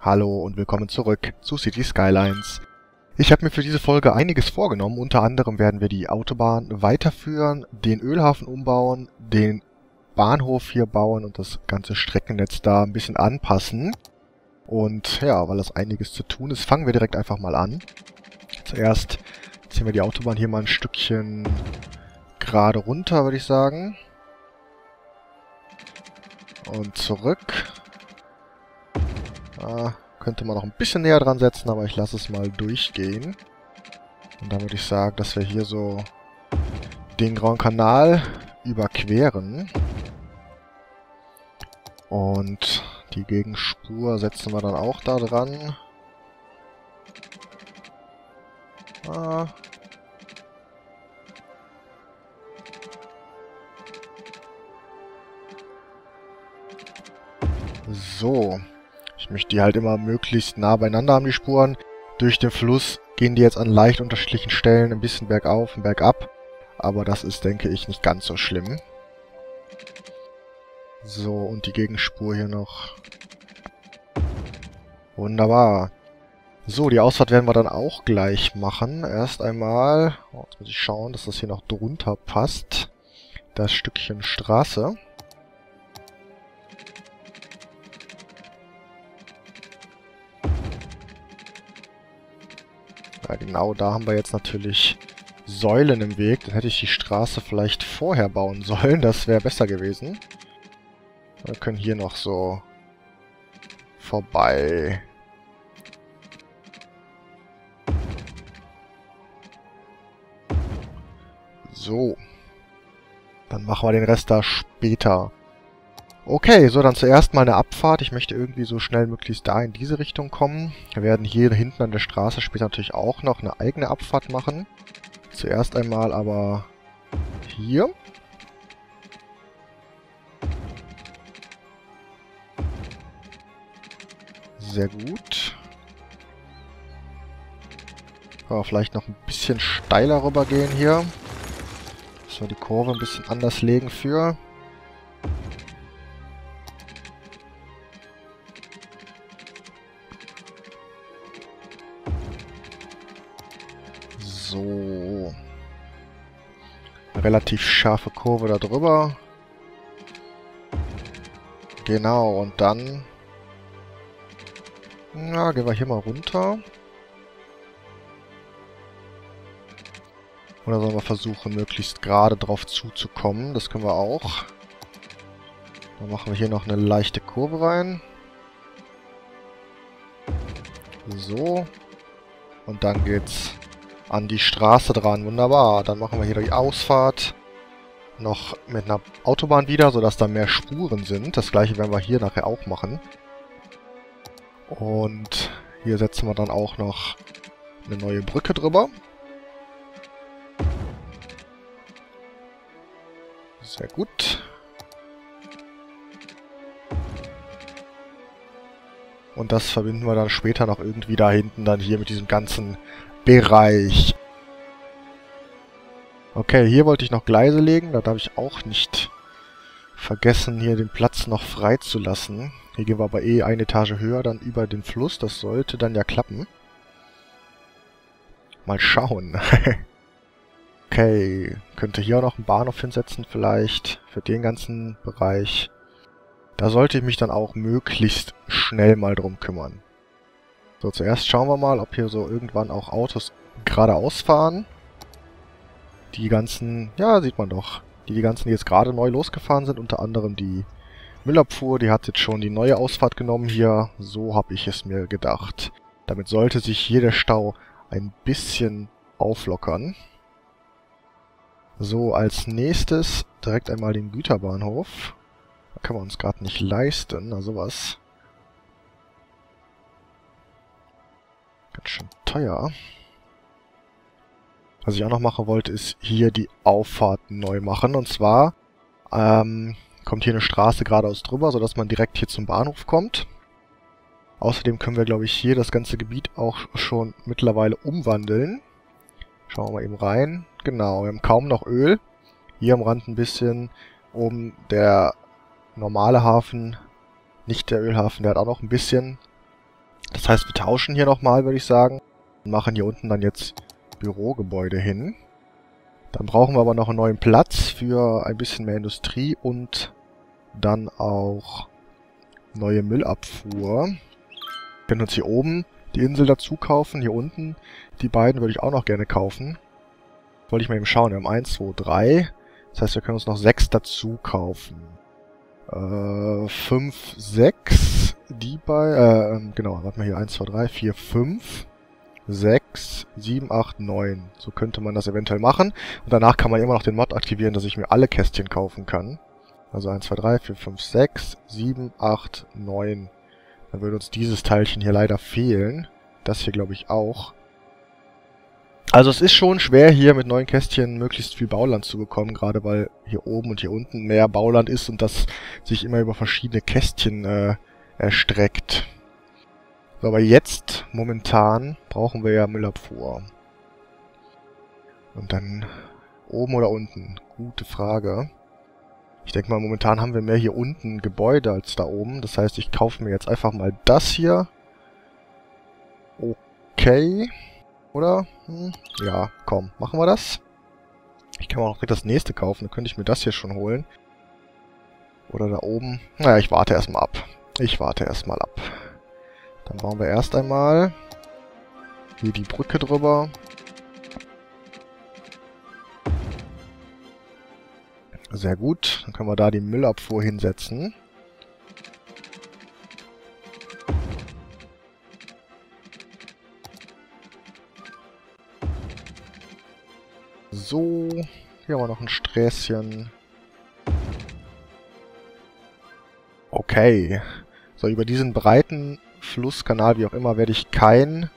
Hallo und willkommen zurück zu Cities: Skylines. Ich habe mir für diese Folge einiges vorgenommen, unter anderem werden wir die Autobahn weiterführen, den Ölhafen umbauen, den Bahnhof hier bauen und das ganze Streckennetz da ein bisschen anpassen. Und ja, weil das einiges zu tun ist, fangen wir direkt einfach mal an. Zuerst ziehen wir die Autobahn hier mal ein Stückchen gerade runter, würde ich sagen. Und zurück. Könnte man noch ein bisschen näher dran setzen, aber ich lasse es mal durchgehen. Und dann würde ich sagen, dass wir hier so den Grand Canal überqueren. Und die Gegenspur setzen wir dann auch da dran. So. Ich möchte die halt immer möglichst nah beieinander haben, die Spuren. Durch den Fluss gehen die jetzt an leicht unterschiedlichen Stellen, ein bisschen bergauf und bergab. Aber das ist, denke ich, nicht ganz so schlimm. So, und die Gegenspur hier noch. Wunderbar. So, die Ausfahrt werden wir dann auch gleich machen. Erst einmal, jetzt muss ich schauen, dass das hier noch drunter passt. Das Stückchen Straße. Ja, genau, da haben wir jetzt natürlich Säulen im Weg. Dann hätte ich die Straße vielleicht vorher bauen sollen. Das wäre besser gewesen. Wir können hier noch so vorbei. So. Dann machen wir den Rest da später. Okay, so, dann zuerst mal eine Abfahrt. Ich möchte irgendwie so schnell möglichst da in diese Richtung kommen. Wir werden hier hinten an der Straße später natürlich auch noch eine eigene Abfahrt machen. Zuerst einmal aber hier. Sehr gut. Aber vielleicht noch ein bisschen steiler rüber gehen hier. Müssen wir die Kurve ein bisschen anders legen für. So. Relativ scharfe Kurve da drüber. Genau, und dann. Na, gehen wir hier mal runter. Oder sollen wir versuchen, möglichst gerade drauf zuzukommen? Das können wir auch. Dann machen wir hier noch eine leichte Kurve rein. So. Und dann geht's an die Straße dran. Wunderbar. Dann machen wir hier die Ausfahrt noch mit einer Autobahn wieder, sodass da mehr Spuren sind. Das gleiche werden wir hier nachher auch machen. Und hier setzen wir dann auch noch eine neue Brücke drüber. Sehr gut. Und das verbinden wir dann später noch irgendwie da hinten dann hier mit diesem ganzen Bereich. Okay, hier wollte ich noch Gleise legen. Da darf ich auch nicht vergessen, hier den Platz noch freizulassen. Hier gehen wir aber eh eine Etage höher, dann über den Fluss. Das sollte dann ja klappen. Mal schauen. Okay, könnte hier auch noch einen Bahnhof hinsetzen vielleicht für den ganzen Bereich. Da sollte ich mich dann auch möglichst schnell mal drum kümmern. So, zuerst schauen wir mal, ob hier so irgendwann auch Autos geradeaus fahren. Die ganzen, ja, sieht man doch. Die ganzen, die jetzt gerade neu losgefahren sind, unter anderem die Müllabfuhr, die hat jetzt schon die neue Ausfahrt genommen hier. So habe ich es mir gedacht. Damit sollte sich hier der Stau ein bisschen auflockern. So, als nächstes direkt einmal den Güterbahnhof. Da können wir uns gerade nicht leisten, also was. Ganz schön teuer. Was ich auch noch machen wollte, ist hier die Auffahrt neu machen. Und zwar kommt hier eine Straße geradeaus drüber, sodass man direkt hier zum Bahnhof kommt. Außerdem können wir, glaube ich, hier das ganze Gebiet auch schon mittlerweile umwandeln. Schauen wir mal eben rein. Genau, wir haben kaum noch Öl. Hier am Rand ein bisschen. Oben der normale Hafen, nicht der Ölhafen, der hat auch noch ein bisschen. Das heißt, wir tauschen hier nochmal, würde ich sagen. Und machen hier unten dann jetzt Bürogebäude hin. Dann brauchen wir aber noch einen neuen Platz für ein bisschen mehr Industrie und dann auch neue Müllabfuhr. Wir können uns hier oben die Insel dazu kaufen, hier unten. Die beiden würde ich auch noch gerne kaufen. Wollte ich mal eben schauen. Wir haben 1, 2, 3. Das heißt, wir können uns noch 6 dazu kaufen. 5, 6. Die bei... genau, warte mal hier. 1, 2, 3, 4, 5. 6, 7, 8, 9. So könnte man das eventuell machen. Und danach kann man immer noch den Mod aktivieren, dass ich mir alle Kästchen kaufen kann. Also 1, 2, 3, 4, 5, 6, 7, 8, 9. Dann würde uns dieses Teilchen hier leider fehlen. Das hier glaube ich auch. Also es ist schon schwer, hier mit neuen Kästchen möglichst viel Bauland zu bekommen, gerade weil hier oben und hier unten mehr Bauland ist und das sich immer über verschiedene Kästchen erstreckt. So, aber jetzt, momentan, brauchen wir ja Müllabfuhr. Und dann oben oder unten? Gute Frage. Ich denke mal, momentan haben wir mehr hier unten Gebäude als da oben. Das heißt, ich kaufe mir jetzt einfach mal das hier. Okay. Oder? Hm. Ja, komm. Machen wir das. Ich kann auch direkt das nächste kaufen. Dann könnte ich mir das hier schon holen. Oder da oben. Naja, ich warte erstmal ab. Dann bauen wir erst einmal hier die Brücke drüber. Sehr gut. Dann können wir da die Müllabfuhr hinsetzen. So, hier haben wir noch ein Sträßchen. Okay. So, über diesen breiten Flusskanal, wie auch immer, werde ich keine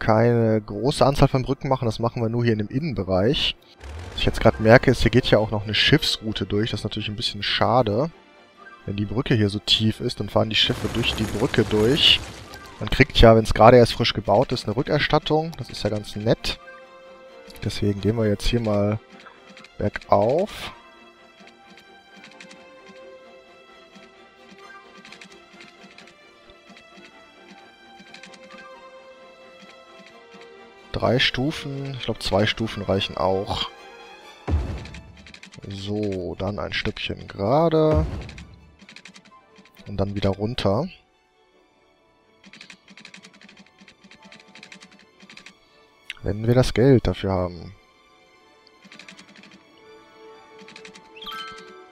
große Anzahl von Brücken machen. Das machen wir nur hier in dem Innenbereich. Was ich jetzt gerade merke, ist, hier geht ja auch noch eine Schiffsroute durch. Das ist natürlich ein bisschen schade. Wenn die Brücke hier so tief ist, dann fahren die Schiffe durch die Brücke durch. Man kriegt ja, wenn es gerade erst frisch gebaut ist, eine Rückerstattung. Das ist ja ganz nett. Deswegen gehen wir jetzt hier mal bergauf. Drei Stufen. Ich glaube, 2 Stufen reichen auch. So, dann ein Stückchen gerade. Und dann wieder runter. Wenn wir das Geld dafür haben.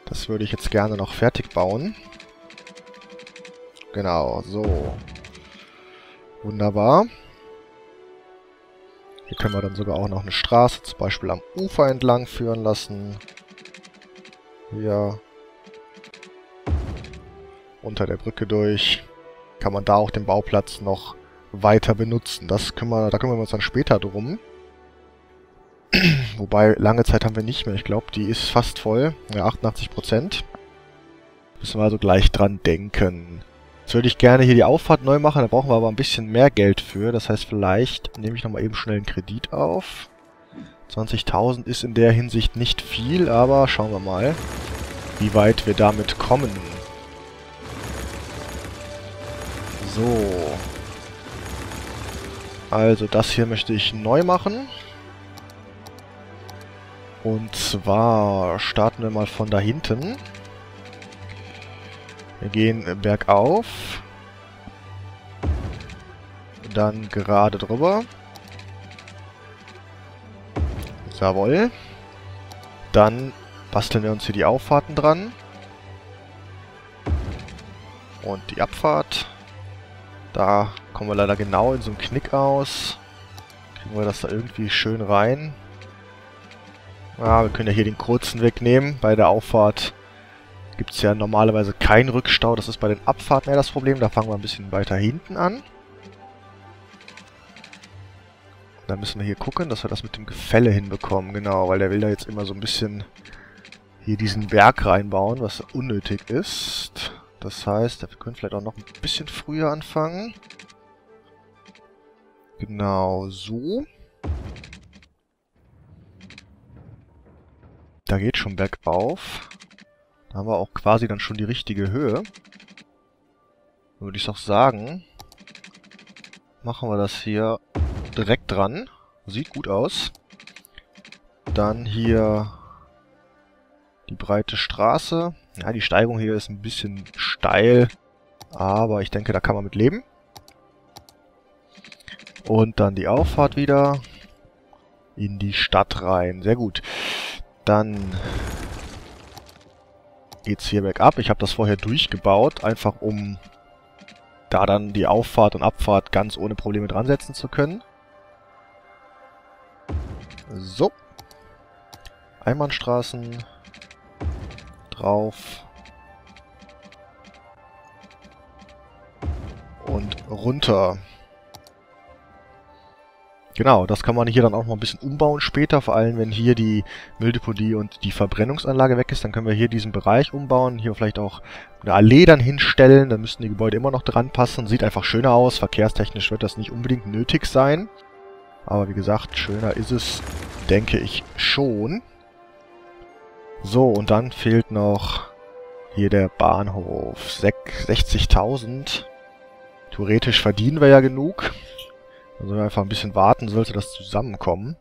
Das würde ich jetzt gerne noch fertig bauen. Genau, so. Wunderbar. Hier können wir dann sogar auch noch eine Straße zum Beispiel am Ufer entlang führen lassen. Hier. Unter der Brücke durch. Kann man da auch den Bauplatz noch weiter benutzen. Da kümmern wir uns dann später drum. Wobei, lange Zeit haben wir nicht mehr. Ich glaube, die ist fast voll. Ja, 88%. Müssen wir also gleich dran denken. Jetzt würde ich gerne hier die Auffahrt neu machen, da brauchen wir aber ein bisschen mehr Geld für. Das heißt, vielleicht nehme ich nochmal eben schnell einen Kredit auf. 20.000 ist in der Hinsicht nicht viel, aber schauen wir mal, wie weit wir damit kommen. So. Also das hier möchte ich neu machen. Und zwar starten wir mal von da hinten. Wir gehen bergauf, dann gerade drüber, jawohl, dann basteln wir uns hier die Auffahrten dran und die Abfahrt, da kommen wir leider genau in so einem Knick aus, kriegen wir das da irgendwie schön rein, ja, wir können ja hier den kurzen Weg nehmen bei der Auffahrt. Gibt es ja normalerweise keinen Rückstau. Das ist bei den Abfahrten eher das Problem. Da fangen wir ein bisschen weiter hinten an. Da müssen wir hier gucken, dass wir das mit dem Gefälle hinbekommen. Genau, weil der will da jetzt immer so ein bisschen hier diesen Berg reinbauen, was unnötig ist. Das heißt, wir können vielleicht auch noch ein bisschen früher anfangen. Genau so. Da geht schon bergauf. Haben wir auch quasi dann schon die richtige Höhe. würde ich doch sagen, machen wir das hier direkt dran. Sieht gut aus. Dann hier die breite Straße. Ja, die Steigung hier ist ein bisschen steil, aber ich denke, da kann man mit leben. Und dann die Auffahrt wieder in die Stadt rein. Sehr gut. Dann geht's hier bergab. Ich habe das vorher durchgebaut, einfach um da dann die Auffahrt und Abfahrt ganz ohne Probleme dran setzen zu können. So. Einbahnstraßen. Drauf. Und runter. Genau, das kann man hier dann auch mal ein bisschen umbauen später, vor allem wenn hier die Mülldeponie und die Verbrennungsanlage weg ist, dann können wir hier diesen Bereich umbauen, hier vielleicht auch eine Allee dann hinstellen, dann müssten die Gebäude immer noch dran passen, sieht einfach schöner aus, verkehrstechnisch wird das nicht unbedingt nötig sein, aber wie gesagt, schöner ist es, denke ich schon. So, und dann fehlt noch hier der Bahnhof, 60.000, theoretisch verdienen wir ja genug. Also wenn wir einfach ein bisschen warten, sollte das zusammenkommen.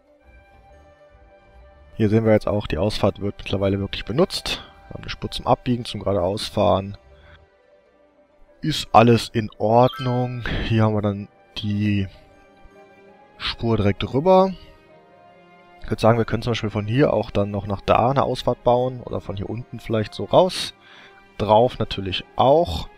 Hier sehen wir jetzt auch, die Ausfahrt wird mittlerweile wirklich benutzt. Wir haben eine Spur zum Abbiegen, zum geradeausfahren. Ist alles in Ordnung. Hier haben wir dann die Spur direkt rüber. Ich würde sagen, wir können zum Beispiel von hier auch dann noch nach da eine Ausfahrt bauen. Oder von hier unten vielleicht so raus. Drauf natürlich auch.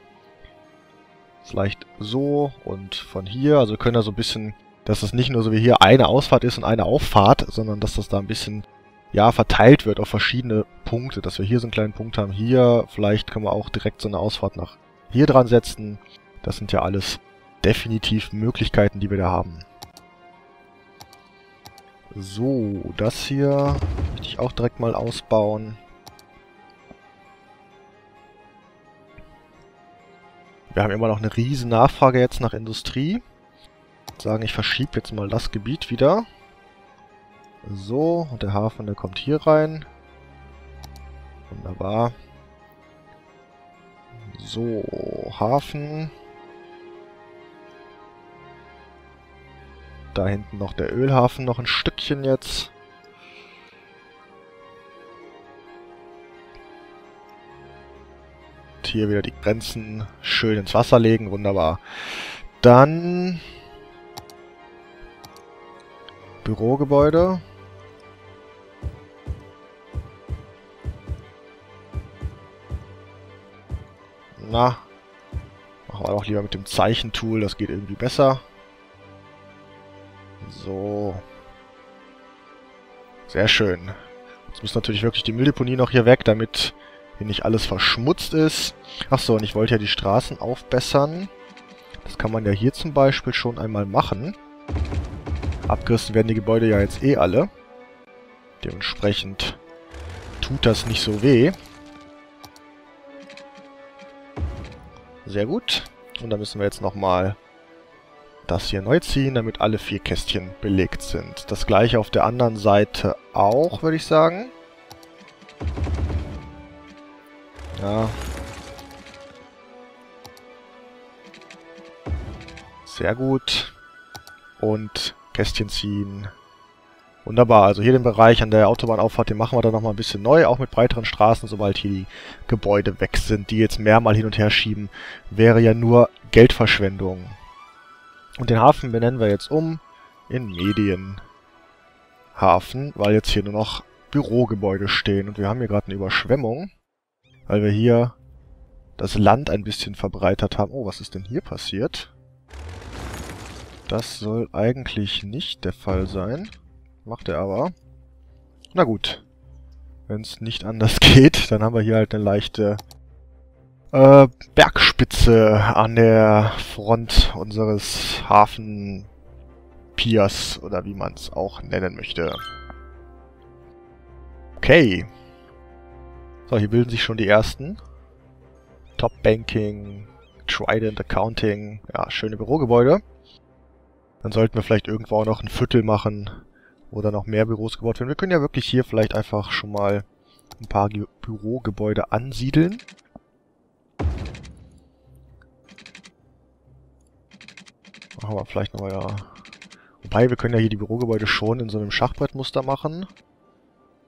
Vielleicht so und von hier, also wir können da so ein bisschen, dass das nicht nur so wie hier eine Ausfahrt ist und eine Auffahrt, sondern dass das da ein bisschen, ja, verteilt wird auf verschiedene Punkte, dass wir hier so einen kleinen Punkt haben, hier, vielleicht können wir auch direkt so eine Ausfahrt nach hier dran setzen, das sind ja alles definitiv Möglichkeiten, die wir da haben. So, das hier möchte ich auch direkt mal ausbauen. Wir haben immer noch eine riesen Nachfrage jetzt nach Industrie. Ich würde sagen, ich verschiebe jetzt mal das Gebiet wieder. So, und der Hafen, der kommt hier rein. Wunderbar. So, Hafen. Da hinten noch der Ölhafen, noch ein Stückchen jetzt. Hier wieder die Grenzen schön ins Wasser legen. Wunderbar. Dann Bürogebäude. Na, machen wir doch lieber mit dem Zeichentool. Das geht irgendwie besser. So. Sehr schön. Jetzt muss natürlich wirklich die Mülldeponie noch hier weg, damit hier nicht alles verschmutzt ist. Achso, und ich wollte ja die Straßen aufbessern. Das kann man ja hier zum Beispiel schon einmal machen. Abgerissen werden die Gebäude ja jetzt eh alle. Dementsprechend tut das nicht so weh. Sehr gut. Und dann müssen wir jetzt nochmal das hier neu ziehen, damit alle 4 Kästchen belegt sind. Das gleiche auf der anderen Seite auch, würde ich sagen. Ja. Sehr gut. Und Kästchen ziehen. Wunderbar. Also hier den Bereich an der Autobahnauffahrt, den machen wir dann nochmal ein bisschen neu. Auch mit breiteren Straßen, sobald hier die Gebäude weg sind. Die jetzt mehrmal hin und her schieben, wäre ja nur Geldverschwendung. Und den Hafen benennen wir jetzt um in Medienhafen, weil jetzt hier nur noch Bürogebäude stehen. Und wir haben hier gerade eine Überschwemmung, weil wir hier das Land ein bisschen verbreitert haben. Oh, was ist denn hier passiert? Das soll eigentlich nicht der Fall sein. Macht er aber. Na gut. Wenn es nicht anders geht, dann haben wir hier halt eine leichte Bergspitze an der Front unseres Hafenpiers oder wie man es auch nennen möchte. Okay. So, hier bilden sich schon die ersten. Top Banking, Trident Accounting, ja, schöne Bürogebäude. Dann sollten wir vielleicht irgendwo auch noch ein Viertel machen, wo dann noch mehr Büros gebaut werden. Wir können ja wirklich hier vielleicht einfach schon mal ein paar Bürogebäude ansiedeln. machen wir vielleicht nochmal, ja. Wobei, wir können ja hier die Bürogebäude schon in so einem Schachbrettmuster machen.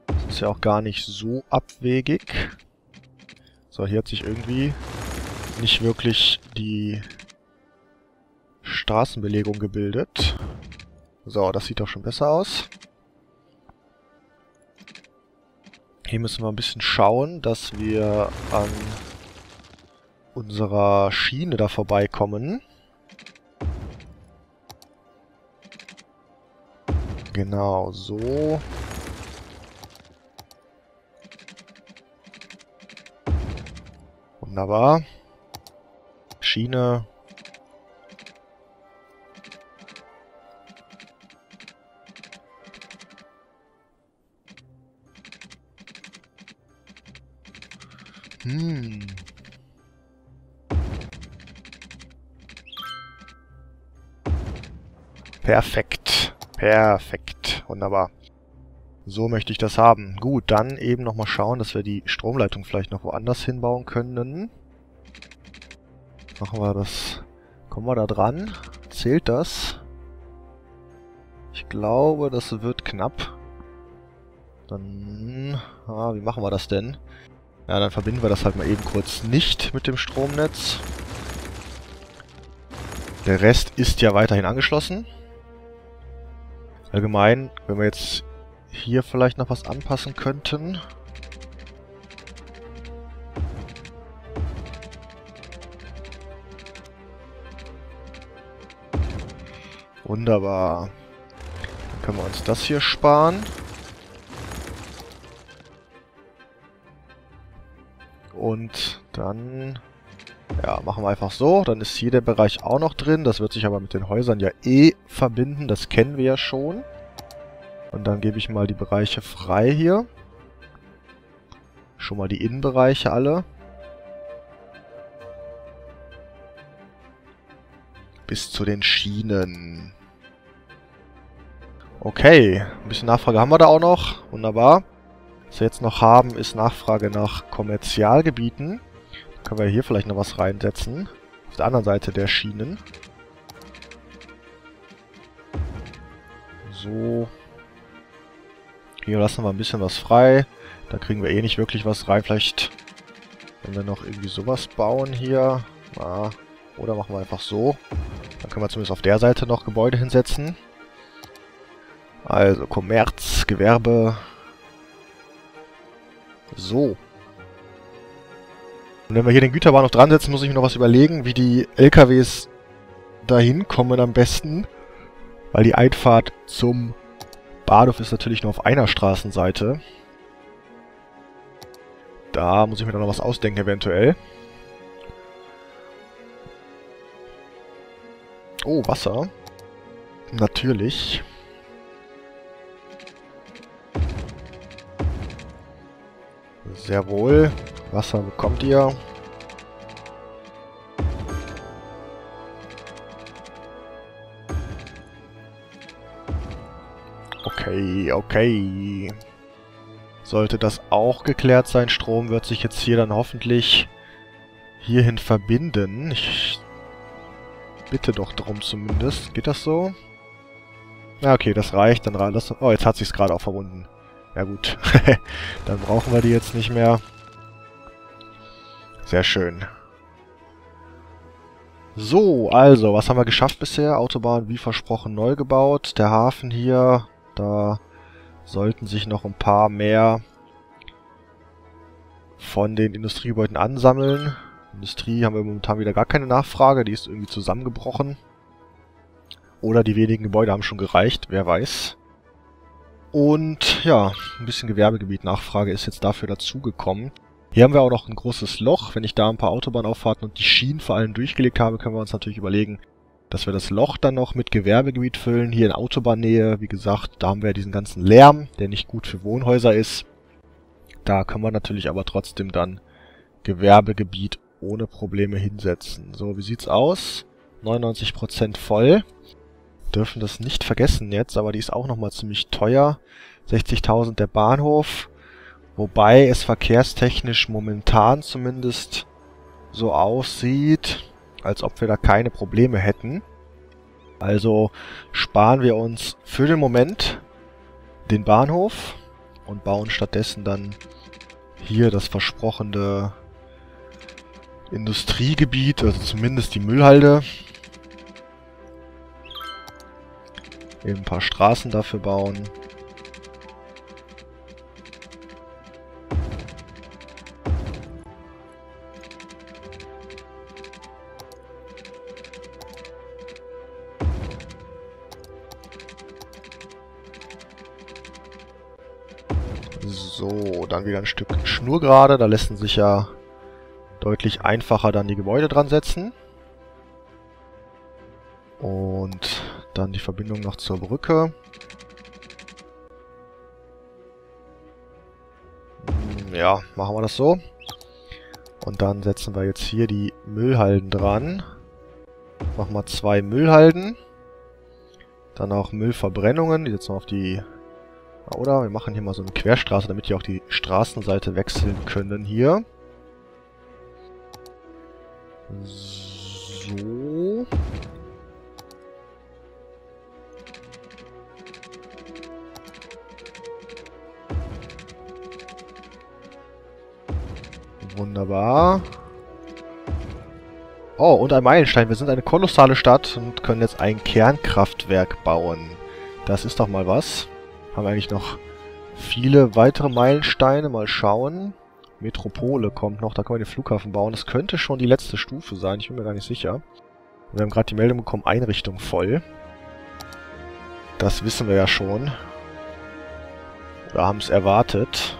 Das ist ja auch gar nicht so abwegig. So, hier hat sich irgendwie nicht wirklich die Straßenbelegung gebildet. So, das sieht doch schon besser aus. Hier müssen wir ein bisschen schauen, dass wir an unserer Schiene da vorbeikommen. Genau, so. Wunderbar. Schiene. Perfekt. Perfekt. Wunderbar. So möchte ich das haben. Gut, dann eben nochmal schauen, dass wir die Stromleitung vielleicht noch woanders hinbauen können. Machen wir das. Kommen wir da dran? Zählt das? Ich glaube, das wird knapp. Dann... Ah, wie machen wir das denn? Ja, dann verbinden wir das halt mal eben kurz nicht mit dem Stromnetz. Der Rest ist ja weiterhin angeschlossen. Allgemein, wenn wir jetzt hier vielleicht noch was anpassen könnten. Wunderbar. Dann können wir uns das hier sparen. Und dann, ja, machen wir einfach so. Dann ist hier der Bereich auch noch drin. Das wird sich aber mit den Häusern ja eh verbinden. Das kennen wir ja schon. Und dann gebe ich mal die Bereiche frei hier. Schon mal die Innenbereiche alle. Bis zu den Schienen. Okay, ein bisschen Nachfrage haben wir da auch noch. Wunderbar. Was wir jetzt noch haben, ist Nachfrage nach Kommerzialgebieten. Da können wir hier vielleicht noch was reinsetzen. Auf der anderen Seite der Schienen. So. Hier lassen wir ein bisschen was frei. Da kriegen wir eh nicht wirklich was rein. Vielleicht, wenn wir noch irgendwie sowas bauen hier. Na, oder machen wir einfach so. Dann können wir zumindest auf der Seite noch Gebäude hinsetzen. Also Kommerz, Gewerbe... So. Und wenn wir hier den Güterbahnhof dran setzen, muss ich mir noch was überlegen, wie die LKWs dahin kommen am besten. Weil die Einfahrt zum Bahnhof ist natürlich nur auf einer Straßenseite. Da muss ich mir dann noch was ausdenken eventuell. Oh, Wasser. Natürlich. Sehr wohl. Wasser bekommt ihr. Okay, okay. Sollte das auch geklärt sein, Strom wird sich jetzt hier dann hoffentlich hierhin verbinden. Ich bitte doch drum zumindest. Geht das so? Na okay, das reicht. Dann das, oh, jetzt hat sich's gerade auch verbunden. Ja gut, dann brauchen wir die jetzt nicht mehr. Sehr schön. So, also, was haben wir geschafft bisher? Autobahn, wie versprochen, neu gebaut. Der Hafen hier, da sollten sich noch ein paar mehr von den Industriegebäuden ansammeln. Industrie haben wir momentan wieder gar keine Nachfrage, die ist irgendwie zusammengebrochen. Oder die wenigen Gebäude haben schon gereicht, wer weiß. Und ja, ein bisschen Gewerbegebiet Nachfrage ist jetzt dafür dazugekommen. Hier haben wir auch noch ein großes Loch. Wenn ich da ein paar Autobahnauffahrten und die Schienen vor allem durchgelegt habe, können wir uns natürlich überlegen, dass wir das Loch dann noch mit Gewerbegebiet füllen. Hier in Autobahnnähe, wie gesagt, da haben wir diesen ganzen Lärm, der nicht gut für Wohnhäuser ist. Da können wir natürlich aber trotzdem dann Gewerbegebiet ohne Probleme hinsetzen. So, wie sieht's aus? 99% voll. Dürfen das nicht vergessen jetzt, aber die ist auch nochmal ziemlich teuer. 60.000 der Bahnhof, wobei es verkehrstechnisch momentan zumindest so aussieht, als ob wir da keine Probleme hätten. Also sparen wir uns für den Moment den Bahnhof und bauen stattdessen dann hier das versprochene Industriegebiet, also zumindest die Müllhalde. Eben ein paar Straßen dafür bauen. So, dann wieder ein Stück Schnurgerade. Da lassen sich ja deutlich einfacher dann die Gebäude dran setzen. Und dann die Verbindung noch zur Brücke. Ja, machen wir das so. Und dann setzen wir jetzt hier die Müllhalden dran. Machen wir 2 Müllhalden. Dann auch Müllverbrennungen. Die setzen wir auf die... Oder wir machen hier mal so eine Querstraße, damit die auch die Straßenseite wechseln können hier. So. Wunderbar. Oh, und ein Meilenstein. Wir sind eine kolossale Stadt und können jetzt ein Kernkraftwerk bauen. Das ist doch mal was. Haben wir eigentlich noch viele weitere Meilensteine. Mal schauen. Metropole kommt noch. Da können wir den Flughafen bauen. Das könnte schon die letzte Stufe sein. Ich bin mir gar nicht sicher. Wir haben gerade die Meldung bekommen, Einrichtung voll. Das wissen wir ja schon. Oder haben es erwartet.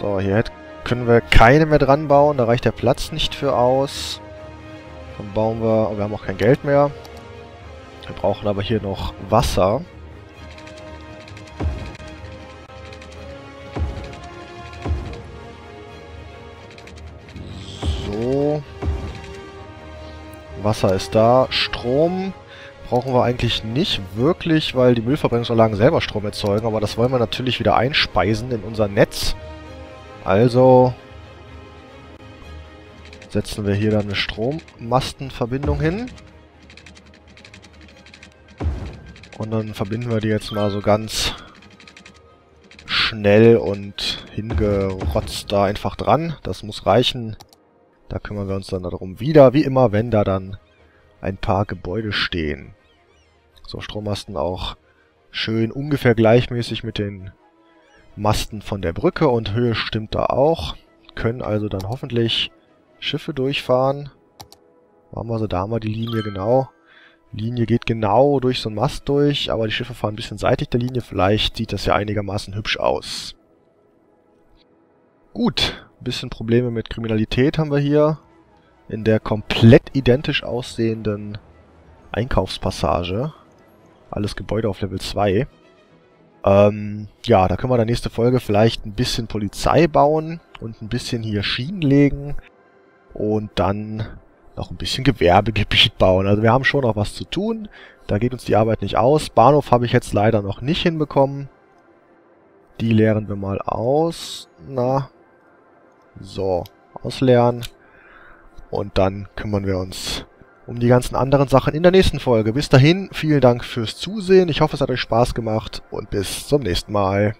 So, hier können wir keine mehr dran bauen. Da reicht der Platz nicht für aus. Dann bauen wir... Wir haben auch kein Geld mehr. Wir brauchen aber hier noch Wasser. So. Wasser ist da. Strom brauchen wir eigentlich nicht wirklich, weil die Müllverbrennungsanlagen selber Strom erzeugen. Aber das wollen wir natürlich wieder einspeisen in unser Netz. Also setzen wir hier dann eine Strommastenverbindung hin. Und dann verbinden wir die jetzt mal so ganz schnell und hingerotzt da einfach dran. Das muss reichen. Da kümmern wir uns dann darum wieder. Wie immer, wenn da dann ein paar Gebäude stehen. So, Strommasten auch schön ungefähr gleichmäßig mit den Masten von der Brücke. Und Höhe stimmt da auch. Können also dann hoffentlich Schiffe durchfahren. Machen wir so, da haben wir die Linie genau. Linie geht genau durch so einen Mast durch, aber die Schiffe fahren ein bisschen seitig der Linie. Vielleicht sieht das ja einigermaßen hübsch aus. Gut, ein bisschen Probleme mit Kriminalität haben wir hier. In der komplett identisch aussehenden Einkaufspassage. Alles Gebäude auf Level 2. Ja, da können wir in der nächsten Folge vielleicht ein bisschen Polizei bauen und ein bisschen hier Schienen legen. Und dann... noch ein bisschen Gewerbegebiet bauen. Also wir haben schon noch was zu tun. Da geht uns die Arbeit nicht aus. Bahnhof habe ich jetzt leider noch nicht hinbekommen. Die leeren wir mal aus. Na. So. Ausleeren. Und dann kümmern wir uns um die ganzen anderen Sachen in der nächsten Folge. Bis dahin, vielen Dank fürs Zusehen. Ich hoffe, es hat euch Spaß gemacht und bis zum nächsten Mal.